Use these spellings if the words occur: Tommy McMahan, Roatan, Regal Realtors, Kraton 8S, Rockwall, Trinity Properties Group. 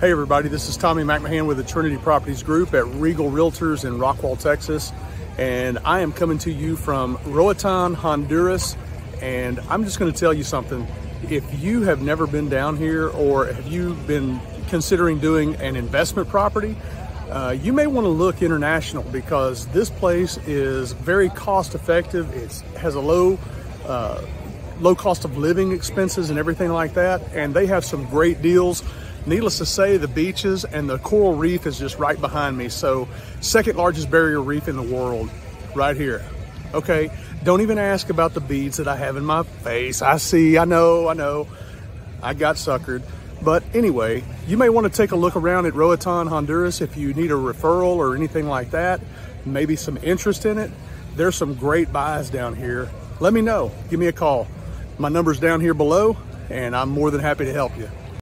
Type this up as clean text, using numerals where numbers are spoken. Hey everybody, this is Tommy McMahan with the Trinity Properties Group at Regal Realtors in Rockwall, Texas. And I am coming to you from Roatan, Honduras. And I'm just gonna tell you something. If you have never been down here or have you been considering doing an investment property, you may wanna look international because this place is very cost effective. It has a low cost of living expenses and everything like that. And they have some great deals. Needless to say, the beaches and the coral reef is just right behind me. So second largest barrier reef in the world right here. Okay, don't even ask about the beads that I have in my face. I know, I got suckered. But anyway, you may want to take a look around at Roatan, Honduras if you need a referral or anything like that, maybe some interest in it. There's some great buys down here. Let me know, give me a call. My number's down here below and I'm more than happy to help you.